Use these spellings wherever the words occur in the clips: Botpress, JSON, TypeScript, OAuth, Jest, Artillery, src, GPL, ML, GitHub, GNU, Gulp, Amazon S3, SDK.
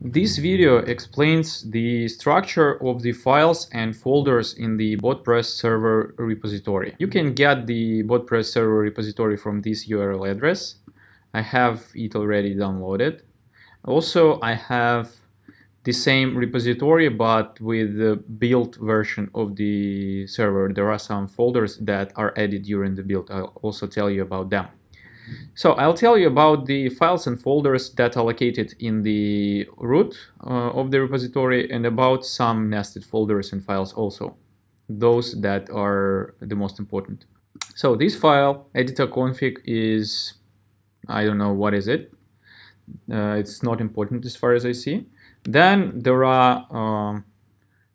This video explains the structure of the files and folders in the Botpress server repository. You can get the Botpress server repository from this URL address. I have it already downloaded. Also, I have the same repository but with the built version of the server. There are some folders that are added during the build. I'll also tell you about them. So I'll tell you about the files and folders that are located in the root of the repository, and about some nested folders and files also, those that are the most important. So this file, editor.config, is, I don't know what is it. It's not important as far as I see. Then there are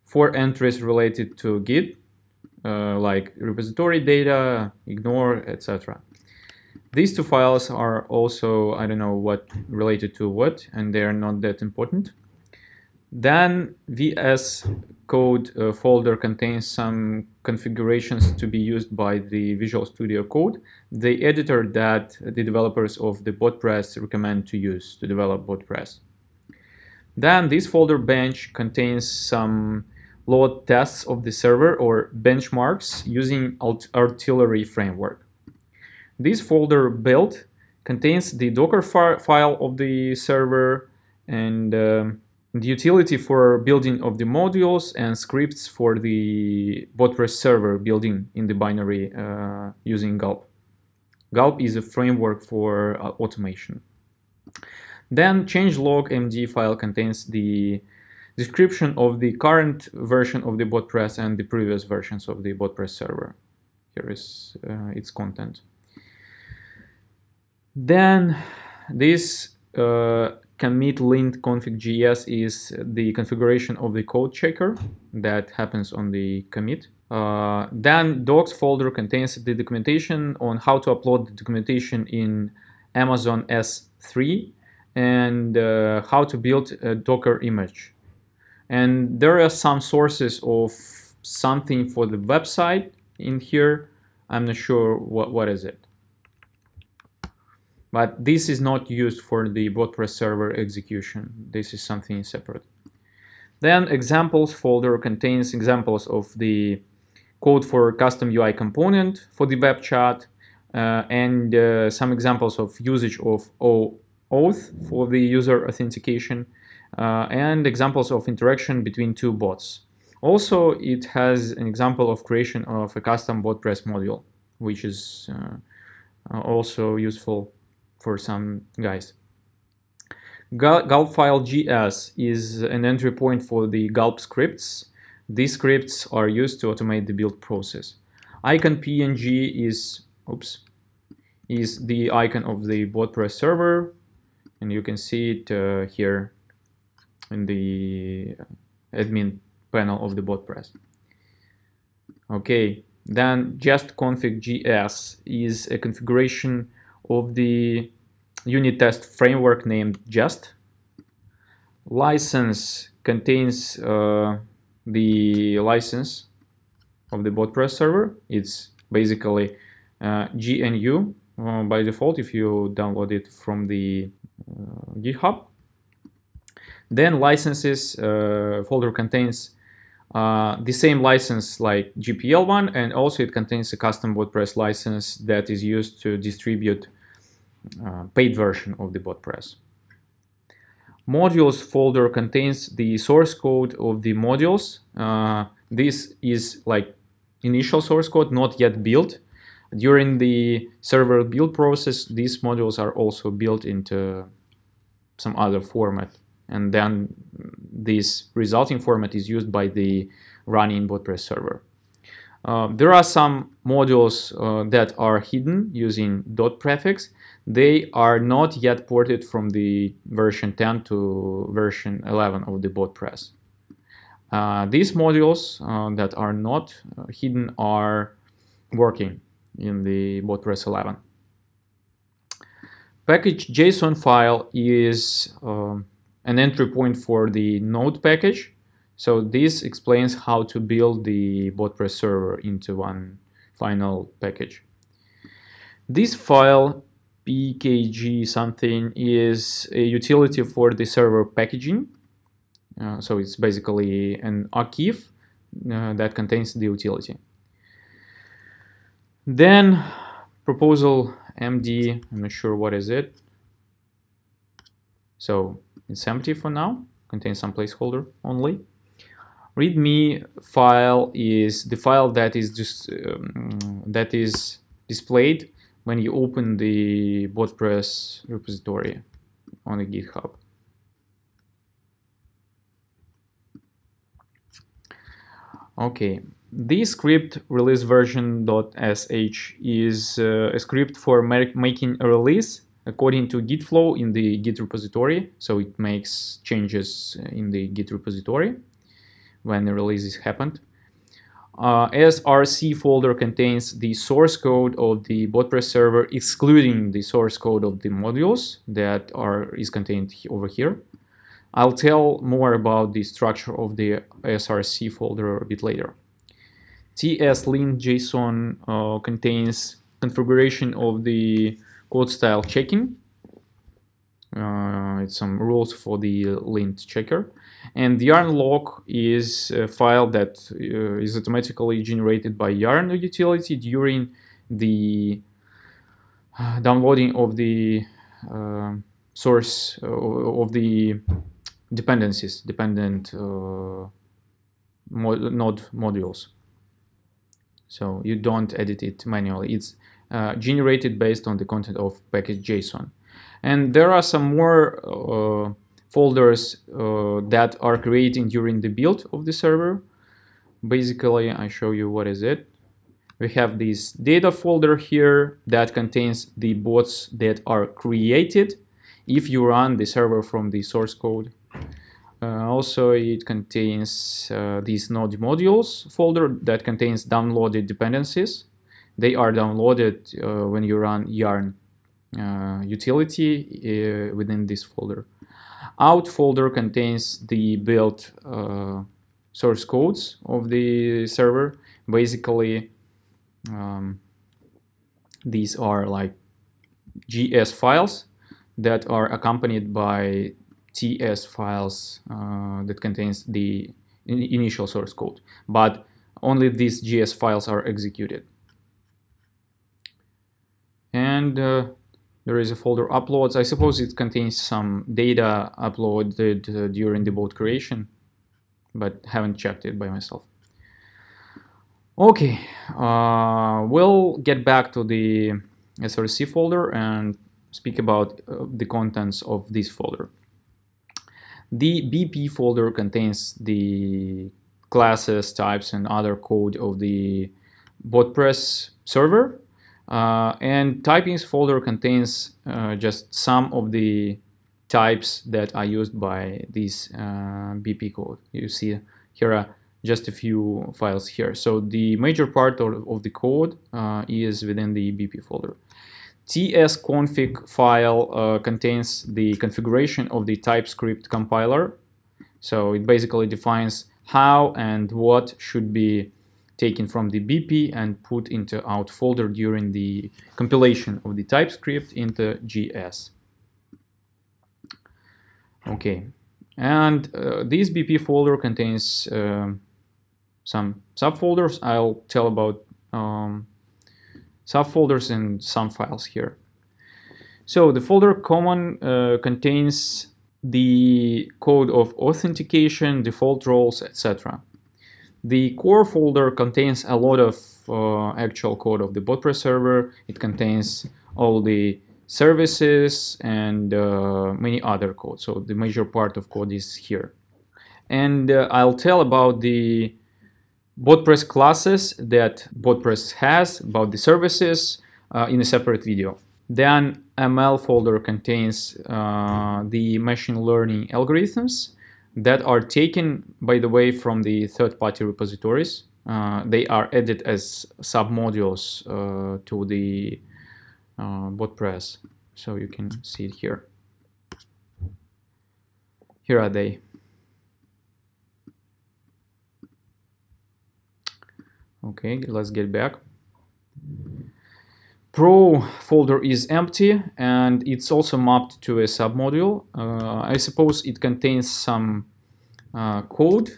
4 entries related to Git, like repository data, ignore, etc. These two files are also, I don't know what, related to what, and they are not that important. Then VS Code folder contains some configurations to be used by the Visual Studio Code, the editor that the developers of the Botpress recommend to use to develop Botpress. Then this folder bench contains some load tests of the server or benchmarks using Artillery framework. This folder build contains the Docker file of the server and the utility for building of the modules and scripts for the Botpress server building in the binary using Gulp. Gulp is a framework for automation. Then changelog.md file contains the description of the current version of the Botpress and the previous versions of the Botpress server. Here is its content. Then this commit lint config.js is the configuration of the code checker that happens on the commit. Then docs folder contains the documentation on how to upload the documentation in Amazon S3 and how to build a Docker image. And there are some sources of something for the website in here. I'm not sure what is it. But this is not used for the Botpress server execution. This is something separate. Then examples folder contains examples of the code for custom UI component for the web chat and some examples of usage of OAuth for the user authentication and examples of interaction between two bots. Also, it has an example of creation of a custom Botpress module, which is also useful for some guys. Gulp file GS is an entry point for the Gulp scripts. These scripts are used to automate the build process. Icon PNG is the icon of the Botpress server, and you can see it here in the admin panel of the Botpress. Okay, then Jest config GS is a configuration of the unit test framework named Jest. License contains the license of the Botpress server. It's basically GNU by default if you download it from the GitHub. Then licenses folder contains the same license like GPL one, and also it contains a custom Botpress license that is used to distribute paid version of the Botpress. Modules folder contains the source code of the modules. This is like initial source code, not yet built. During the server build process, these modules are also built into some other format, and then this resulting format is used by the running Botpress server. There are some modules that are hidden using dot prefix. They are not yet ported from the version 10 to version 11 of the Botpress. These modules that are not hidden are working in the Botpress 11. Package.json file is an entry point for the node package. So this explains how to build the Botpress server into one final package. This file pkg something is a utility for the server packaging. So it's basically an archive that contains the utility. Then proposal MD, I'm not sure what is it. So it's empty for now, contains some placeholder only. README file is the file that is just that is displayed when you open the Botpress repository on the GitHub. Okay, the script release version.sh is a script for making a release according to Git flow in the Git repository. So it makes changes in the Git repository when the release is happened. SRC folder contains the source code of the Botpress server, excluding the source code of the modules that is contained over here. I'll tell more about the structure of the SRC folder a bit later. TS-lint.json contains configuration of the code style checking. It's some rules for the lint checker. And the yarn log is a file that is automatically generated by yarn utility during the downloading of the source of the dependencies, dependent node modules. So you don't edit it manually. It's generated based on the content of package.json. And there are some more folders that are created during the build of the server. Basically, I show you what is it. We have this data folder here that contains the bots that are created if you run the server from the source code. Also, it contains these node modules folder that contains downloaded dependencies. They are downloaded when you run yarn utility within this folder. Out folder contains the built source codes of the server. Basically, these are like GS files that are accompanied by TS files that contains the initial source code, but only these GS files are executed. And there is a folder uploads. I suppose it contains some data uploaded during the bot creation, but haven't checked it by myself. Okay, we'll get back to the SRC folder and speak about the contents of this folder. The BP folder contains the classes, types, and other code of the Botpress server. And typings folder contains just some of the types that are used by this BP code. You see here are just a few files here. So the major part of the code is within the BP folder. TS-config file contains the configuration of the TypeScript compiler. So it basically defines how and what should be taken from the BP and put into out folder during the compilation of the TypeScript into GS. Okay, and this BP folder contains some subfolders. I'll tell about subfolders and some files here. So the folder common contains the code of authentication, default roles, etc. The core folder contains a lot of actual code of the Botpress server. It contains all the services and many other code. So the major part of code is here. And I'll tell about the Botpress classes that Botpress has, about the services in a separate video. Then ML folder contains the machine learning algorithms that are taken, by the way, from the third-party repositories. They are added as submodules to the Botpress. So you can see it here. Here are they. Okay, let's get back. Pro folder is empty, and it's also mapped to a submodule. I suppose it contains some code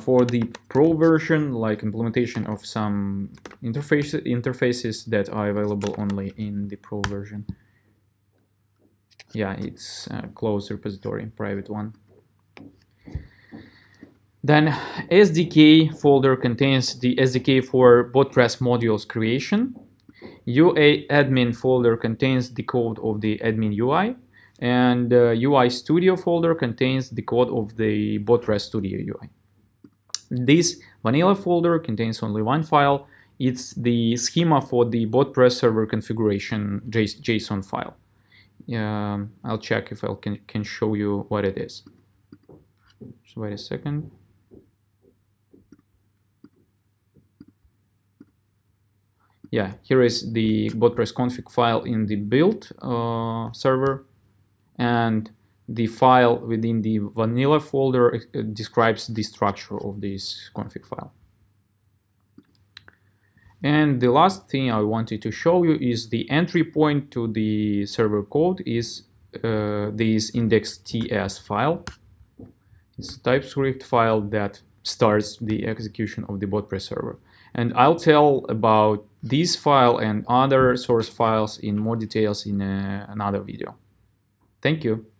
for the Pro version, like implementation of some interfaces that are available only in the Pro version. Yeah, it's a closed repository, private one. Then SDK folder contains the SDK for Botpress modules creation. UA admin folder contains the code of the admin UI, and UI Studio folder contains the code of the Botpress Studio UI. This vanilla folder contains only one file. It's the schema for the Botpress server configuration JSON file. I'll check if I can show you what it is. Just wait a second. Yeah, here is the Botpress config file in the build server, and the file within the vanilla folder describes the structure of this config file. And the last thing I wanted to show you is the entry point to the server code is this index.ts file. It's a TypeScript file that starts the execution of the Botpress server. And I'll tell about this file and other source files in more details in another video. Thank you.